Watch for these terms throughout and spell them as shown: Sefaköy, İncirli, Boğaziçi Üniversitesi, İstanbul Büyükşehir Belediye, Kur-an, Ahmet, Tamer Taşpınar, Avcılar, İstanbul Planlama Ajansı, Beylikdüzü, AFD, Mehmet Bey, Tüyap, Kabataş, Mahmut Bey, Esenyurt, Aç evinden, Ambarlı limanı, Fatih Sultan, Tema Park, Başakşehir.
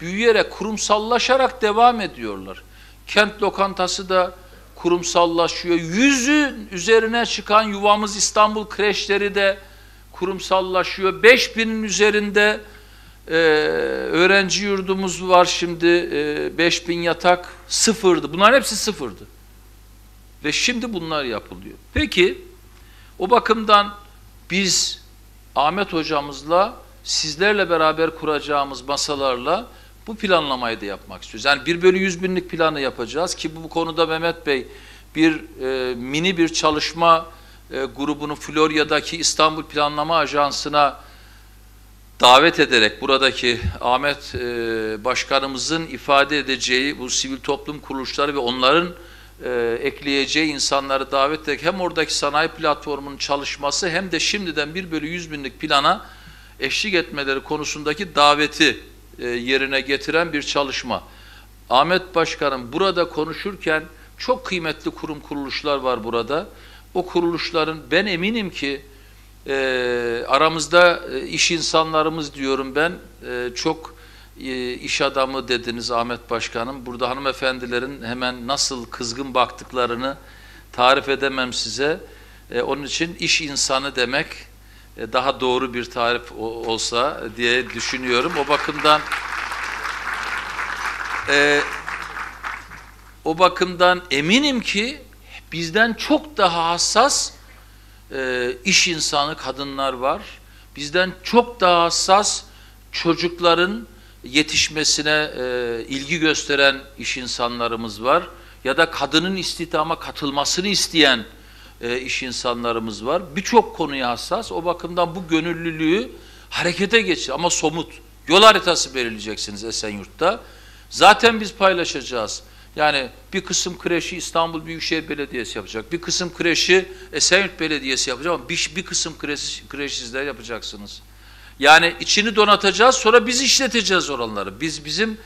büyüyerek, kurumsallaşarak devam ediyorlar. Kent lokantası da kurumsallaşıyor. 100'ün üzerine çıkan Yuvamız İstanbul kreşleri de kurumsallaşıyor. 5000'in üzerinde öğrenci yurdumuz var şimdi. 5000 yatak sıfırdı. Bunların hepsi sıfırdı. Ve şimdi bunlar yapılıyor. Peki o bakımdan biz Ahmet hocamızla, sizlerle beraber kuracağımız masalarla bu planlamayı da yapmak istiyoruz. Yani 1/100 binlik planı yapacağız ki bu konuda Mehmet Bey bir mini bir çalışma grubunu Florya'daki İstanbul Planlama Ajansı'na davet ederek buradaki Ahmet Başkanımızın ifade edeceği bu sivil toplum kuruluşları ve onların ekleyeceği insanları davet ederek hem oradaki sanayi platformunun çalışması hem de şimdiden 1/100 binlik plana eşlik etmeleri konusundaki daveti yerine getiren bir çalışma. Ahmet Başkanım burada konuşurken çok kıymetli kurum kuruluşlar var burada. O kuruluşların ben eminim ki aramızda iş insanlarımız diyorum ben, çok iş adamı dediniz Ahmet Başkanım. Burada hanımefendilerin hemen nasıl kızgın baktıklarını tarif edemem size. Onun için iş insanı demek daha doğru bir tarif olsa diye düşünüyorum. O bakımdan eminim ki bizden çok daha hassas iş insanı kadınlar var. Bizden çok daha hassas çocukların yetişmesine ilgi gösteren iş insanlarımız var. Ya da kadının istihdama katılmasını isteyen iş insanlarımız var. Birçok konuya hassas. O bakımdan bu gönüllülüğü harekete geçir. Ama somut. Yol haritası belirleyeceksiniz Esenyurt'ta. Zaten biz paylaşacağız. Yani bir kısım kreşi İstanbul Büyükşehir Belediyesi yapacak. Bir kısım kreşi Esenyurt Belediyesi yapacak. Ama bir kısım kreşi sizler yapacaksınız. Yani içini donatacağız. Sonra biz işleteceğiz oraları. Bizim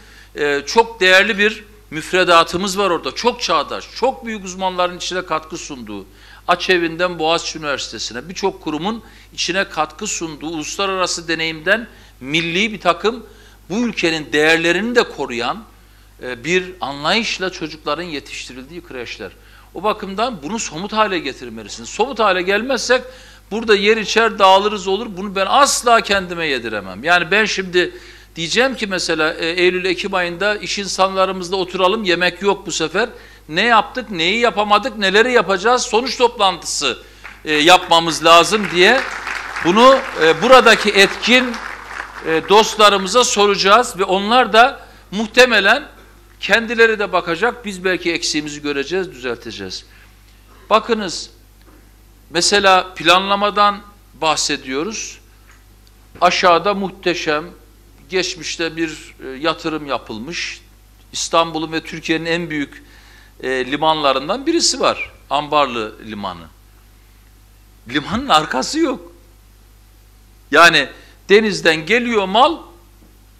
çok değerli bir müfredatımız var orada. Çok çağdaş, çok büyük uzmanların içine katkı sunduğu. Aç evinden Boğaziçi Üniversitesi'ne birçok kurumun içine katkı sunduğu uluslararası deneyimden milli bir takım bu ülkenin değerlerini de koruyan bir anlayışla çocukların yetiştirildiği kreşler. O bakımdan bunu somut hale getirmelisiniz. Somut hale gelmezsek burada yer içer dağılırız olur. Bunu ben asla kendime yediremem. Yani ben şimdi diyeceğim ki mesela Eylül-Ekim ayında iş insanlarımızla oturalım, yemek yok bu sefer. Ne yaptık, neyi yapamadık, neleri yapacağız, sonuç toplantısı yapmamız lazım diye bunu buradaki etkin dostlarımıza soracağız ve onlar da muhtemelen kendileri de bakacak, biz belki eksiğimizi göreceğiz, düzelteceğiz. Bakınız, mesela planlamadan bahsediyoruz. Aşağıda muhteşem, geçmişte bir yatırım yapılmış, İstanbul'un ve Türkiye'nin en büyük limanlarından birisi var. Ambarlı limanı. Limanın arkası yok. Yani denizden geliyor mal,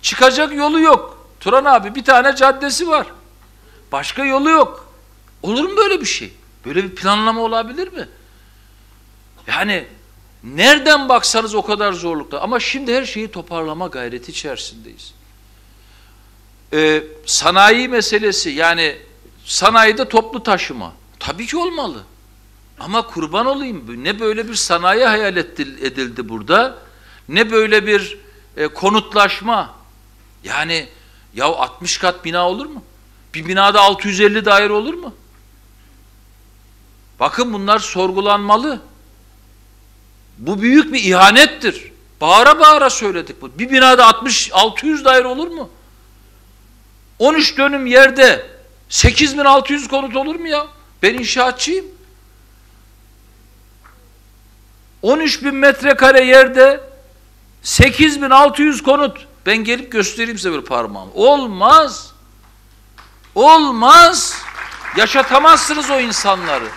çıkacak yolu yok. Turan abi bir tane caddesi var. Başka yolu yok. Olur mu böyle bir şey? Böyle bir planlama olabilir mi? Yani nereden baksanız o kadar zorlukta. Ama şimdi her şeyi toparlama gayreti içerisindeyiz. Sanayi meselesi, yani sanayide toplu taşıma. Tabii ki olmalı. Ama kurban olayım, ne böyle bir sanayi hayal edildi burada, ne böyle bir konutlaşma. Yani ya 60 kat bina olur mu? Bir binada 650 daire olur mu? Bakın bunlar sorgulanmalı. Bu büyük bir ihanettir. Bağıra bağıra söyledik bu. Bir binada 60-600 daire olur mu? 13 dönüm yerde 8600 konut olur mu ya? Ben inşaatçıyım. 13.000 metrekare yerde 8600 konut. Ben gelip göstereyim size bir parmağımı. Olmaz. Olmaz. Yaşatamazsınız o insanları.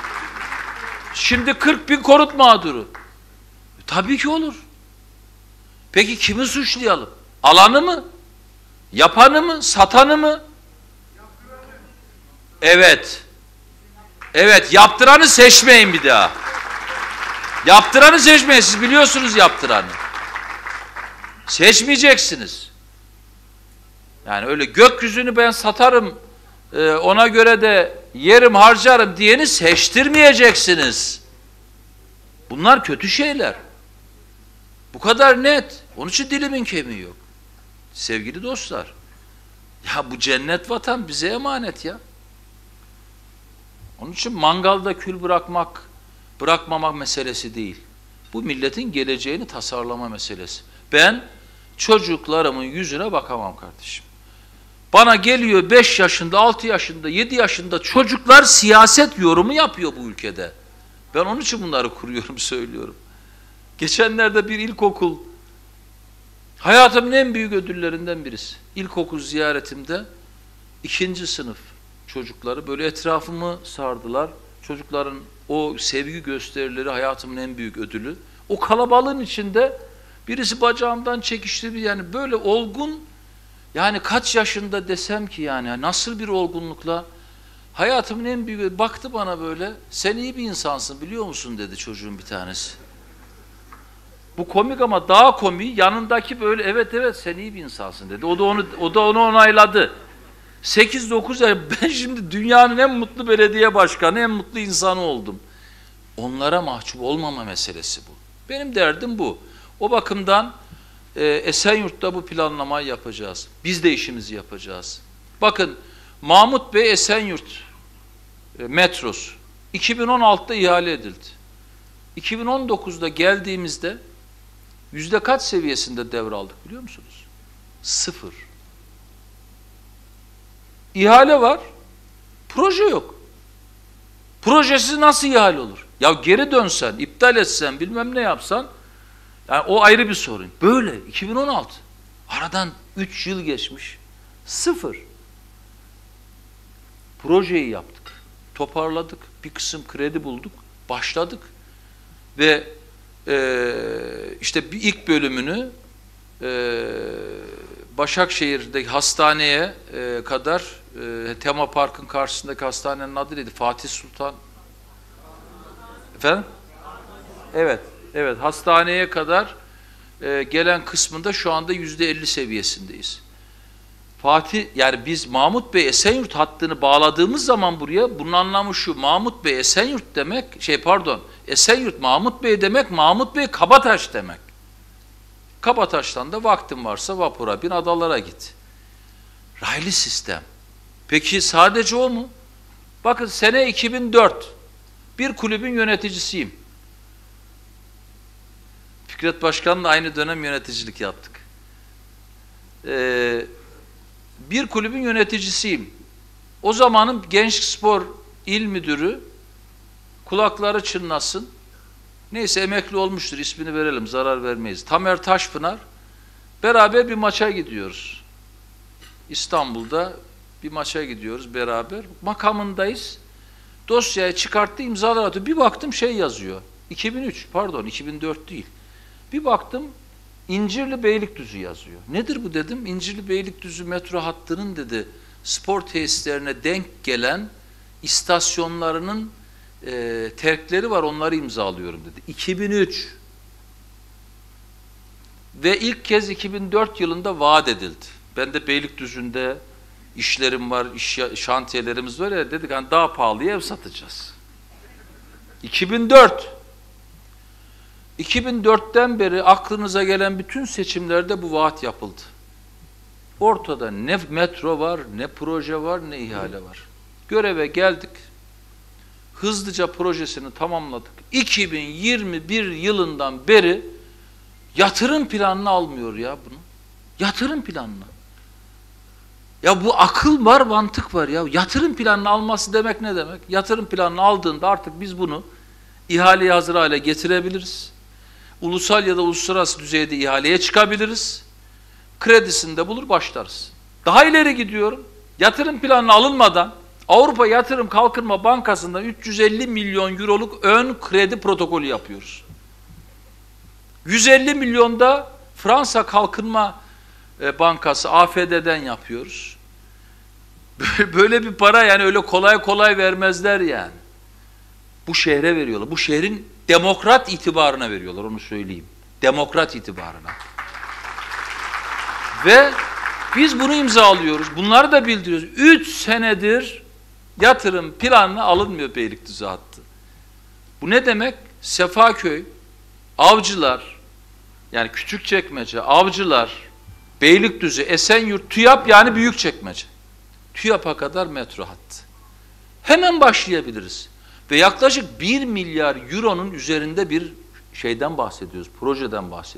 Şimdi 40.000 konut mağduru. Tabii ki olur. Peki kimi suçlayalım? Alanı mı? Yapanı mı? Satanı mı? Evet. Evet, yaptıranı seçmeyin bir daha. Yaptıranı seçmeyin. Siz biliyorsunuz yaptıranı. Seçmeyeceksiniz. Yani öyle gökyüzünü ben satarım, ona göre de yerim harcarım diyeni seçtirmeyeceksiniz. Bunlar kötü şeyler. Bu kadar net. Onun için dilimin kemiği yok. Sevgili dostlar, ya bu cennet vatan bize emanet ya. Onun için mangalda kül bırakmak, bırakmamak meselesi değil. Bu milletin geleceğini tasarlama meselesi. Ben çocuklarımın yüzüne bakamam kardeşim. Bana geliyor 5 yaşında, 6 yaşında, 7 yaşında çocuklar siyaset yorumu yapıyor bu ülkede. Ben onun için bunları kuruyorum, söylüyorum. Geçenlerde bir ilkokul, hayatımın en büyük ödüllerinden birisi. İlkokul ziyaretimde 2. sınıf çocukları böyle etrafımı sardılar. Çocukların o sevgi gösterileri hayatımın en büyük ödülü. O kalabalığın içinde birisi bacağımdan çekişti. Yani böyle olgun, yani kaç yaşında desem ki yani nasıl bir olgunlukla hayatımın en büyük, baktı bana böyle, sen iyi bir insansın biliyor musun dedi çocuğun bir tanesi. Bu komik ama daha komik yanındaki böyle evet sen iyi bir insansın dedi. O da onu onayladı. 8-9 ay ben şimdi dünyanın en mutlu belediye başkanı, en mutlu insanı oldum. Onlara mahcup olmama meselesi bu. Benim derdim bu. O bakımdan Esenyurt'ta bu planlamayı yapacağız. Biz de işimizi yapacağız. Bakın Mahmut Bey Esenyurt metrosu 2016'da ihale edildi. 2019'da geldiğimizde yüzde kaç seviyesinde devraldık biliyor musunuz? 0. İhale var, proje yok. Projesiz nasıl ihale olur? Ya geri dönsen, iptal etsen, bilmem ne yapsan, yani o ayrı bir sorun. Böyle 2016, aradan 3 yıl geçmiş, 0. Projeyi yaptık, toparladık, bir kısım kredi bulduk, başladık. Ve işte bir ilk bölümünü Başakşehir'deki hastaneye kadar Tema Park'ın karşısındaki hastanenin adı neydi? Fatih Sultan. Efendim? Evet. Hastaneye kadar gelen kısmında şu anda %50 seviyesindeyiz. Fatih, yani biz Mahmut Bey Esenyurt hattını bağladığımız zaman buraya, bunun anlamı şu: Mahmut Bey Esenyurt demek, Esenyurt Mahmut Bey demek, Mahmut Bey Kabataş demek. Kabataş'tan da vaktin varsa vapura bin, adalara git. Raylı sistem. Peki sadece o mu? Bakın sene 2004, bir kulübün yöneticisiyim. Fikret Başkan'la aynı dönem yöneticilik yaptık. Bir kulübün yöneticisiyim. O zamanın Gençlik Spor İl Müdürü, kulakları çınlasın, neyse emekli olmuştur, ismini verelim, zarar vermeyiz, Tamer Taşpınar, beraber bir maça gidiyoruz. İstanbul'da bir maça gidiyoruz beraber. Makamındayız. Dosyayı çıkarttı, imzalar atıyor. Bir baktım şey yazıyor. 2004 değil. Bir baktım İncirli Beylikdüzü yazıyor. Nedir bu dedim? İncirli Beylikdüzü metro hattının dedi spor tesislerine denk gelen istasyonlarının terkleri var, onları imzalıyorum dedi. 2003 ve ilk kez 2004 yılında vaat edildi. Ben de Beylikdüzü'nde işlerim var, şantiyelerimiz var ya, dedik hani daha pahalıya ev satacağız. 2004'ten beri aklınıza gelen bütün seçimlerde bu vaat yapıldı. Ortada ne metro var, ne proje var, ne ihale var. Göreve geldik. Hızlıca projesini tamamladık. 2021 yılından beri yatırım planını almıyor ya bunu. Yatırım planını. Ya bu akıl var, mantık var ya. Yatırım planını alması demek ne demek? Yatırım planını aldığında artık biz bunu ihaleye hazır hale getirebiliriz. Ulusal ya da uluslararası düzeyde ihaleye çıkabiliriz. Kredisini de bulur, başlarız. Daha ileri gidiyorum. Yatırım planı alınmadan Avrupa Yatırım Kalkınma Bankası'ndan 350 milyon euroluk ön kredi protokolü yapıyoruz. 150 milyon da Fransa Kalkınma Bankası AFD'den yapıyoruz. Böyle bir para yani öyle kolay kolay vermezler yani. Bu şehre veriyorlar. Bu şehrin demokrat itibarına veriyorlar, onu söyleyeyim. Demokrat itibarına. Ve Biz bunu imzalıyoruz. Bunları da bildiriyoruz. 3 senedir yatırım planına alınmıyor Beylikdüzü hattı. Bu ne demek? Sefaköy, Avcılar, yani Küçükçekmece, Avcılar, Beylikdüzü, Esenyurt, Tüyap, yani Büyükçekmece. TÜYAP'a kadar metro hattı. Hemen başlayabiliriz. Ve yaklaşık 1 milyar euronun üzerinde bir şeyden bahsediyoruz, projeden bahsediyoruz.